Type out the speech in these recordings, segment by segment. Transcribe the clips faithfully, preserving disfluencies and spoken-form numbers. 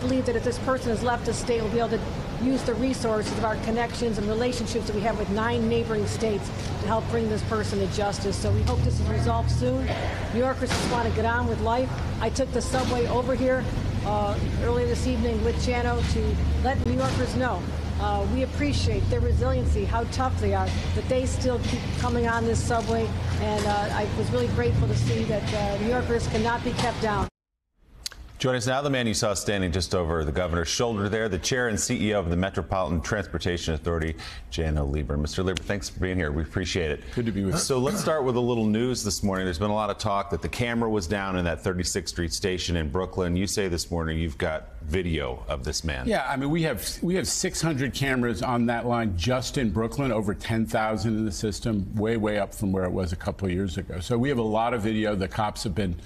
believe that if this person is left the state, we'll be able to use the resources of our connections and relationships that we have with nine neighboring states to help bring this person to justice. So we hope this is resolved soon. New Yorkers just want to get on with life. I took the subway over here uh, earlier this evening with Janno to let New Yorkers know uh, we appreciate their resiliency, how tough they are, but they still keep coming on this subway. And uh, I was really grateful to see that uh, New Yorkers cannot be kept down. Join us now, the man you saw standing just over the governor's shoulder there, the chair and C E O of the Metropolitan Transportation Authority, Janno Lieber. Mister Lieber, thanks for being here. We appreciate it. Good to be with you. So let's start with a little news this morning. There's been a lot of talk that the camera was down in that thirty-sixth Street station in Brooklyn. You say this morning you've got video of this man. Yeah, I mean, we have we have six hundred cameras on that line just in Brooklyn, over ten thousand in the system, way, way up from where it was a couple of years ago. So we have a lot of video. The cops have been...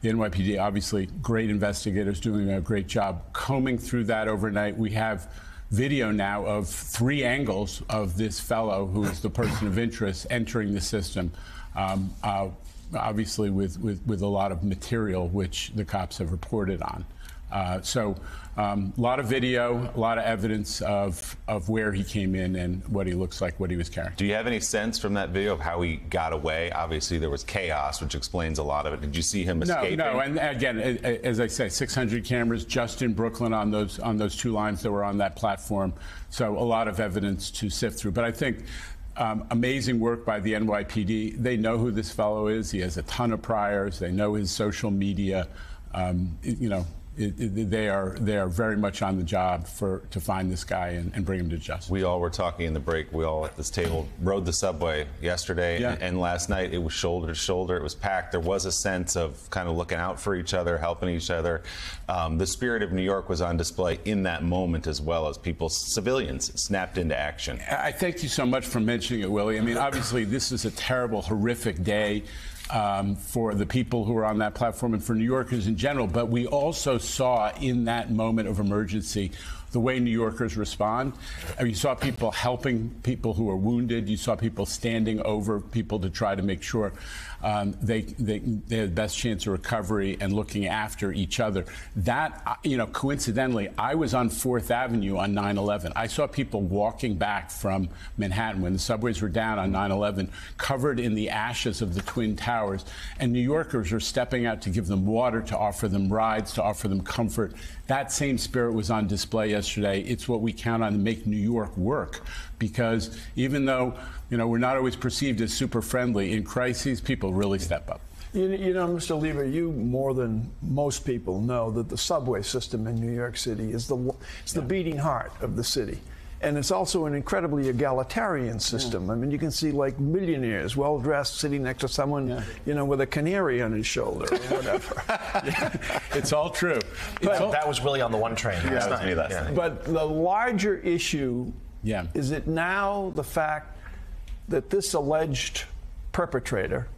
The N Y P D, obviously, great investigators doing a great job combing through that overnight. We have video now of three angles of this fellow who is the person of interest entering the system, um, uh, obviously with, with, with a lot of material which the cops have reported on. Uh, so um, a lot of video, a lot of evidence of, of where he came in and what he looks like, what he was carrying. Do you have any sense from that video of how he got away? Obviously, there was chaos, which explains a lot of it. Did you see him escaping? No, no. And again, as I say, six hundred cameras just in Brooklyn on those on those two lines that were on that platform. So a lot of evidence to sift through. But I think um, amazing work by the N Y P D. They know who this fellow is. He has a ton of priors. They know his social media, um, you know. It, it, they are they are very much on the job for to find this guy and, and bring him to justice. We all were talking in the break. We all at this table rode the subway yesterday, yeah. and, and last night. It was shoulder to shoulder. It was packed. There was a sense of kind of looking out for each other, helping each other. Um, the spirit of New York was on display in that moment, as well as people, civilians, snapped into action. I thank you so much for mentioning it, Willie. I mean, obviously, this is a terrible, horrific day. Um, for the people who are on that platform and for New Yorkers in general. But we also saw in that moment of emergency the way New Yorkers respond. I mean, you saw people helping people who were wounded. You saw people standing over people to try to make sure um, they, they, they had the best chance of recovery and looking after each other. That, you know, coincidentally, I was on Fourth Avenue on nine eleven. I saw people walking back from Manhattan when the subways were down on nine eleven, covered in the ashes of the Twin Towers. Hours, and New Yorkers are stepping out to give them water, to offer them rides, to offer them comfort. That same spirit was on display yesterday. It's what we count on to make New York work, because even though, you know, we're not always perceived as super friendly, in crises, people really step up. You, you know, Mister Lieber, you more than most people know that the subway system in New York City is the, it's the yeah. beating heart of the city. And it's also an incredibly egalitarian system. Yeah. I mean, you can see, like, millionaires, well-dressed, sitting next to someone, yeah. you know, with a canary on his shoulder or whatever. yeah. It's all true. But it's all that was really on the one train. Yeah, not any less. Yeah. But the larger issue yeah. is that now the fact that this alleged perpetrator,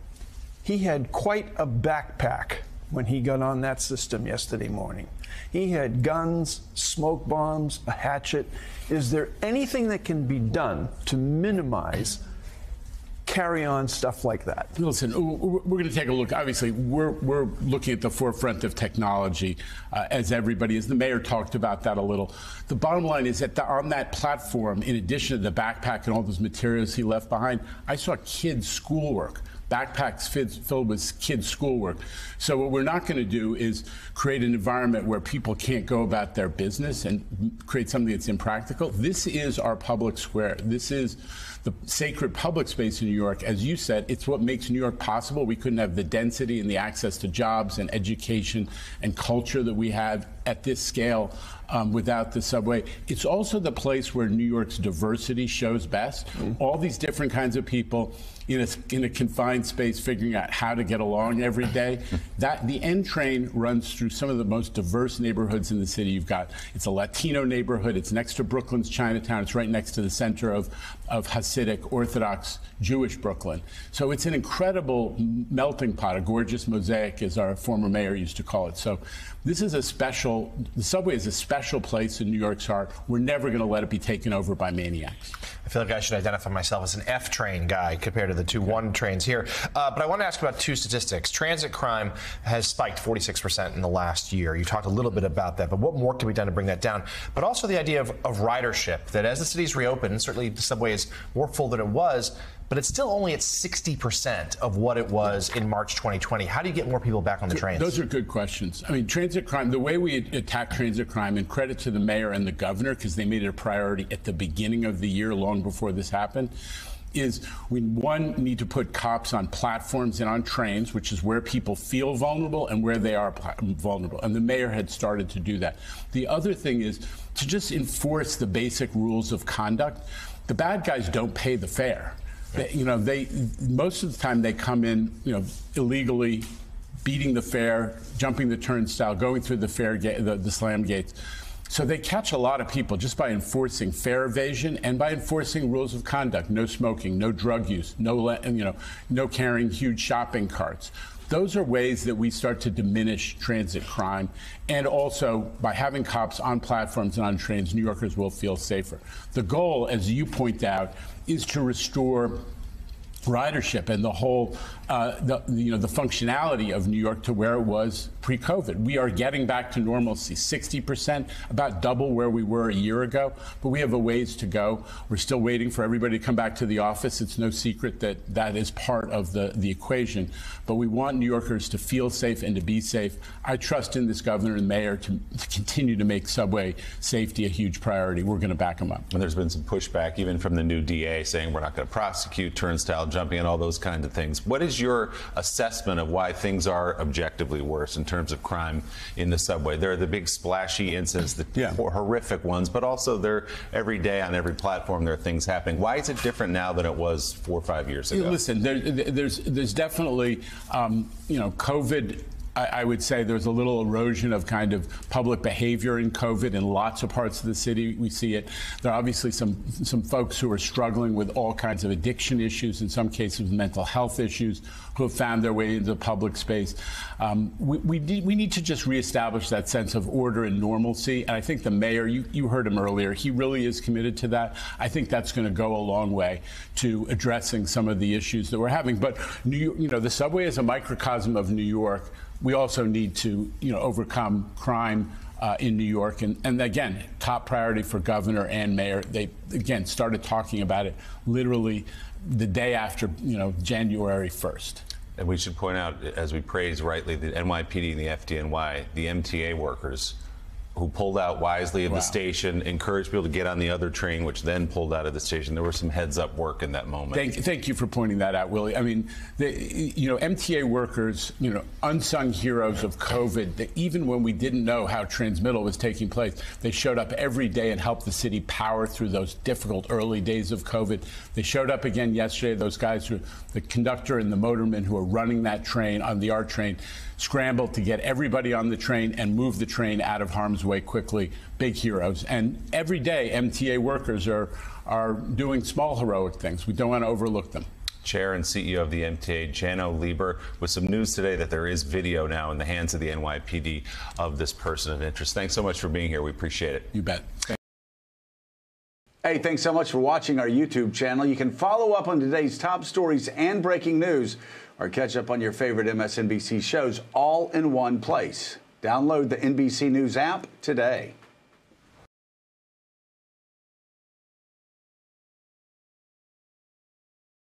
he had quite a backpack when he got on that system yesterday morning. He had guns, smoke bombs, a hatchet. Is there anything that can be done to minimize carry-on stuff like that? Listen, we're going to take a look. Obviously, we're, we're looking at the forefront of technology, uh, as everybody is. The mayor talked about that a little. The bottom line is that the, on that platform, in addition to the backpack and all those materials he left behind, I saw kids' schoolwork. Backpacks filled with kids' schoolwork. So what we're not going to do is create an environment where people can't go about their business and create something that's impractical. This is our public square. This is the sacred public space in New York. As you said, it's what makes New York possible. We couldn't have the density and the access to jobs and education and culture that we have at this scale um, without the subway. It's also the place where New York's diversity shows best. Mm-hmm. All these different kinds of people in a, in a confined space figuring out how to get along every day. That the N train runs through some of the most diverse neighborhoods in the city. You've got, it's a Latino neighborhood. It's next to Brooklyn's Chinatown. It's right next to the center of, of Hasidic, Orthodox, Jewish Brooklyn. So it's an incredible melting pot, a gorgeous mosaic, as our former mayor used to call it. So this is a special The subway is a special place in New York's heart. We're never going to let it be taken over by maniacs. I feel like I should identify myself as an F train guy compared to the two one trains here. here. Uh, but I want to ask about two statistics. Transit crime has spiked forty-six percent in the last year. You talked a little bit about that, but what more can be done to bring that down? But also the idea of, of ridership, that as the cities reopen, and certainly the subway is more full than it was, but it's still only at sixty percent of what it was in March twenty twenty. How do you get more people back on the trains? Those are good questions. I mean, transit crime, the way we attack transit crime, and credit to the mayor and the governor, because they made it a priority at the beginning of the year, long before this happened, is we, one, need to put cops on platforms and on trains, which is where people feel vulnerable and where they are vulnerable. And the mayor had started to do that. The other thing is to just enforce the basic rules of conduct. The bad guys don't pay the fare. They, you know, they most of the time they come in, you know, illegally, beating the fare, jumping the turnstile, going through the fare gate, the, the slam gates. So they catch a lot of people just by enforcing fare evasion and by enforcing rules of conduct: no smoking, no drug use, no you know, no carrying huge shopping carts. Those are ways that we start to diminish transit crime, and also by having cops on platforms and on trains, New Yorkers will feel safer. The goal, as you point out, is to restore ridership and the whole, uh, the, you know, the functionality of New York to where it was pre-COVID. We are getting back to normalcy, sixty percent, about double where we were a year ago, but we have a ways to go. We're still waiting for everybody to come back to the office. It's no secret that that is part of the, the equation, but we want New Yorkers to feel safe and to be safe. I trust in this governor and mayor to, to continue to make subway safety a huge priority. We're going to back them up. And there's been some pushback, even from the new D A, saying we're not going to prosecute turnstile jumping and all those kinds of things. What is your assessment of why things are objectively worse in terms of crime in the subway? There are the big splashy incidents, the yeah. horrific ones, but also they're every day on every platform there are things happening. Why is it different now than it was four or five years ago? Listen, there, there's there's definitely um, you know, COVID. I would say there's a little erosion of kind of public behavior in COVID in lots of parts of the city. We see it. There are obviously some some folks who are struggling with all kinds of addiction issues, in some cases mental health issues, who have found their way into the public space. Um, we, we, need, we need to just reestablish that sense of order and normalcy. And I think the mayor, you, you heard him earlier, he really is committed to that. I think that's going to go a long way to addressing some of the issues that we're having. But, New, you know, the subway is a microcosm of New York. We also need to, you know, overcome crime uh, in New York. And, and again, top priority for governor and mayor. They, again, started talking about it literally the day after, you know, January first. And we should point out, as we praise rightly, the N Y P D and the F D N Y, the M T A workers who pulled out wisely of wow. the station, encouraged people to get on the other train, which then pulled out of the station. There was some heads-up work in that moment. Thank, thank you for pointing that out, Willie. I mean, the, you know, M T A workers, you know, unsung heroes of COVID, that even when we didn't know how transmittal was taking place, they showed up every day and helped the city power through those difficult early days of COVID. They showed up again yesterday, those guys, who, the conductor and the motorman who are running that train on the R train, scrambled to get everybody on the train and move the train out of harm's way. way quickly. Big heroes. And every day M T A workers are are doing small heroic things. We don't want to overlook them. Chair and C E O of the M T A, Janno Lieber, with some news today that there is video now in the hands of the N Y P D of this person of interest. Thanks so much for being here. We appreciate it. You bet. Hey, thanks so much for watching our YouTube channel. You can follow up on today's top stories and breaking news, or catch up on your favorite M S N B C shows all in one place. Download the N B C News app today.